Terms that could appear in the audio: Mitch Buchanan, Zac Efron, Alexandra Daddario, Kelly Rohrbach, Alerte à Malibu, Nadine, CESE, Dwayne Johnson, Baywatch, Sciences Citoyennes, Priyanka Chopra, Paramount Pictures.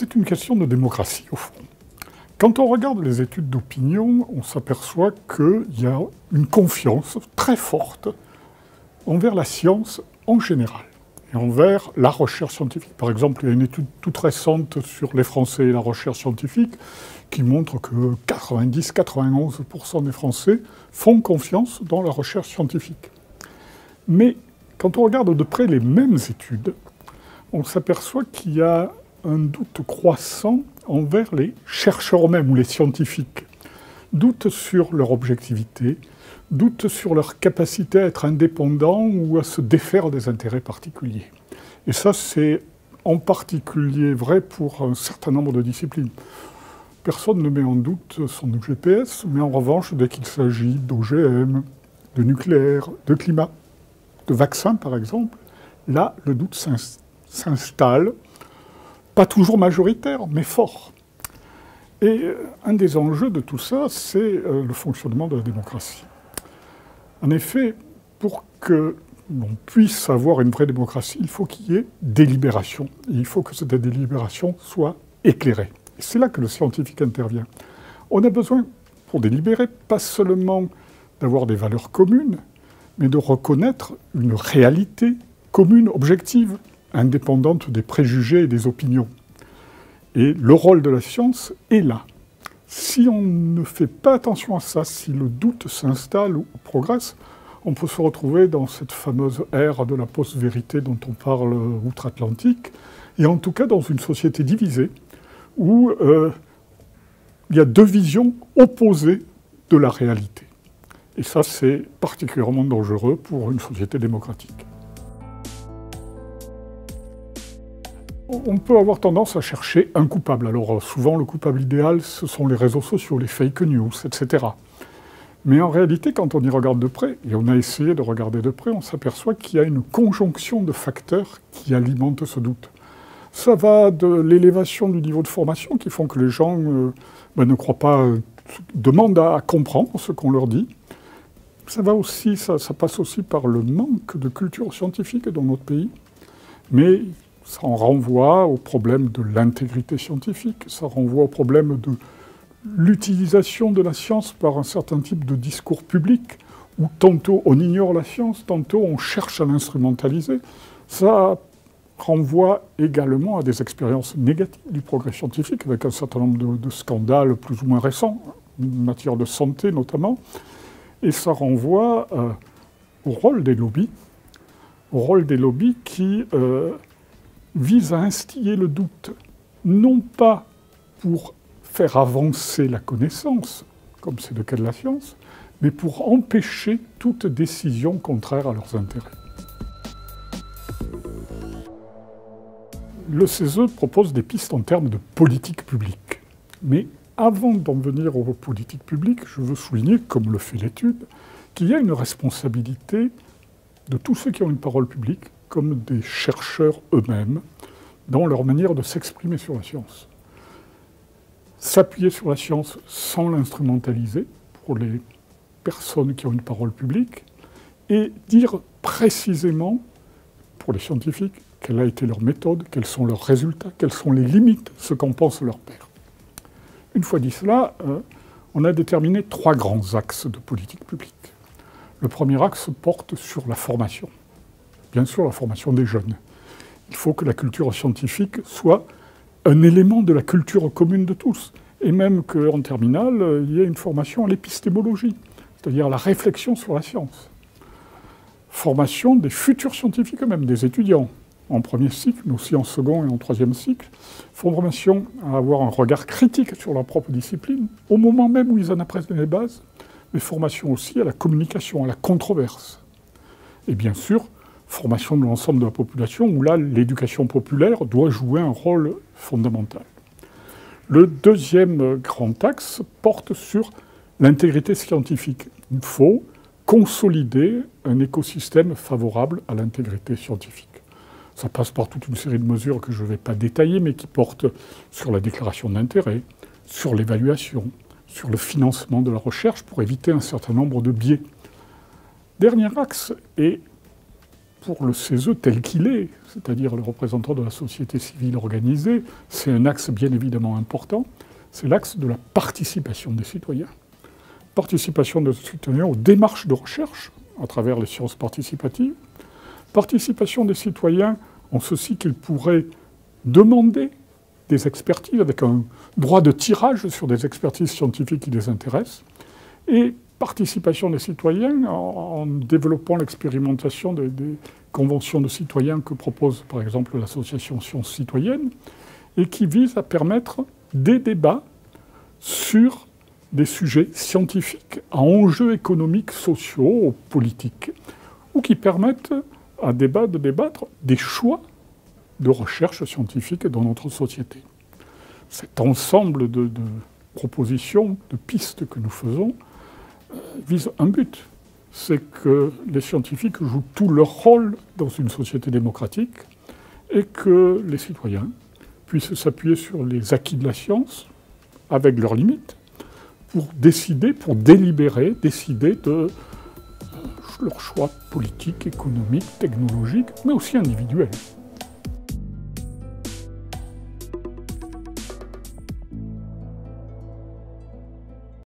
C'est une question de démocratie, au fond. Quand on regarde les études d'opinion, on s'aperçoit qu'il y a une confiance très forte envers la science en général et envers la recherche scientifique. Par exemple, il y a une étude toute récente sur les Français et la recherche scientifique qui montre que 90-91% des Français font confiance dans la recherche scientifique. Mais quand on regarde de près les mêmes études, on s'aperçoit qu'il y a un doute croissant envers les chercheurs eux-mêmes ou les scientifiques. Doute sur leur objectivité, doute sur leur capacité à être indépendants ou à se défaire des intérêts particuliers. Et ça, c'est en particulier vrai pour un certain nombre de disciplines. Personne ne met en doute son GPS, mais en revanche, dès qu'il s'agit d'OGM, de nucléaire, de climat, de vaccins par exemple, là, le doute s'installe, pas toujours majoritaire, mais fort. Et un des enjeux de tout ça, c'est le fonctionnement de la démocratie. En effet, pour que l'on puisse avoir une vraie démocratie, il faut qu'il y ait délibération. Et il faut que cette délibération soit éclairée. Et c'est là que le scientifique intervient. On a besoin, pour délibérer, pas seulement d'avoir des valeurs communes, mais de reconnaître une réalité commune, objective, indépendante des préjugés et des opinions. Et le rôle de la science est là. Si on ne fait pas attention à ça, si le doute s'installe ou progresse, on peut se retrouver dans cette fameuse ère de la post-vérité dont on parle outre-Atlantique, et en tout cas dans une société divisée, où il y a deux visions opposées de la réalité. Et ça, c'est particulièrement dangereux pour une société démocratique. On peut avoir tendance à chercher un coupable. Alors souvent, le coupable idéal, ce sont les réseaux sociaux, les fake news, etc. Mais en réalité, quand on y regarde de près, et on a essayé de regarder de près, on s'aperçoit qu'il y a une conjonction de facteurs qui alimentent ce doute. Ça va de l'élévation du niveau de formation qui font que les gens ne croient pas, demandent à comprendre ce qu'on leur dit. Ça va aussi, ça passe aussi par le manque de culture scientifique dans notre pays. Mais ça en renvoie au problème de l'intégrité scientifique, ça renvoie au problème de l'utilisation de la science par un certain type de discours public, où tantôt on ignore la science, tantôt on cherche à l'instrumentaliser. Ça renvoie également à des expériences négatives du progrès scientifique, avec un certain nombre de scandales plus ou moins récents, en matière de santé notamment. Et ça renvoie au rôle des lobbies, qui vise à instiller le doute, non pas pour faire avancer la connaissance, comme c'est le cas de la science, mais pour empêcher toute décision contraire à leurs intérêts. Le CESE propose des pistes en termes de politique publique. Mais avant d'en venir aux politiques publiques, je veux souligner, comme le fait l'étude, qu'il y a une responsabilité de tous ceux qui ont une parole publique, comme des chercheurs eux-mêmes, dans leur manière de s'exprimer sur la science. S'appuyer sur la science sans l'instrumentaliser, pour les personnes qui ont une parole publique, et dire précisément, pour les scientifiques, quelle a été leur méthode, quels sont leurs résultats, quelles sont les limites, ce qu'en pensent leurs pairs. Une fois dit cela, on a déterminé trois grands axes de politique publique. Le premier axe porte sur la formation. Bien sûr, la formation des jeunes. Il faut que la culture scientifique soit un élément de la culture commune de tous. Et même qu'en terminale, il y ait une formation à l'épistémologie, c'est-à-dire la réflexion sur la science. Formation des futurs scientifiques eux-mêmes, des étudiants, en premier cycle, mais aussi en second et en troisième cycle. Formation à avoir un regard critique sur leur propre discipline, au moment même où ils en apprennent les bases, mais formation aussi à la communication, à la controverse. Et bien sûr, formation de l'ensemble de la population, où là, l'éducation populaire doit jouer un rôle fondamental. Le deuxième grand axe porte sur l'intégrité scientifique. Il faut consolider un écosystème favorable à l'intégrité scientifique. Ça passe par toute une série de mesures que je ne vais pas détailler, mais qui portent sur la déclaration d'intérêt, sur l'évaluation, sur le financement de la recherche, pour éviter un certain nombre de biais. Dernier axe est pour le CESE tel qu'il est, c'est-à-dire le représentant de la société civile organisée, c'est un axe bien évidemment important, c'est l'axe de la participation des citoyens. Participation des citoyens aux démarches de recherche à travers les sciences participatives. Participation des citoyens en ceci qu'ils pourraient demander des expertises avec un droit de tirage sur des expertises scientifiques qui les intéressent. Et participation des citoyens en développant l'expérimentation des conventions de citoyens que propose par exemple l'association Sciences Citoyennes et qui vise à permettre des débats sur des sujets scientifiques à enjeux économiques, sociaux, politiques, ou qui permettent à débat de débattre des choix de recherche scientifique dans notre société. Cet ensemble de propositions, de pistes que nous faisons, vise un but, c'est que les scientifiques jouent tout leur rôle dans une société démocratique et que les citoyens puissent s'appuyer sur les acquis de la science, avec leurs limites, pour décider, pour délibérer, décider de leur choix politique, économique, technologique, mais aussi individuel.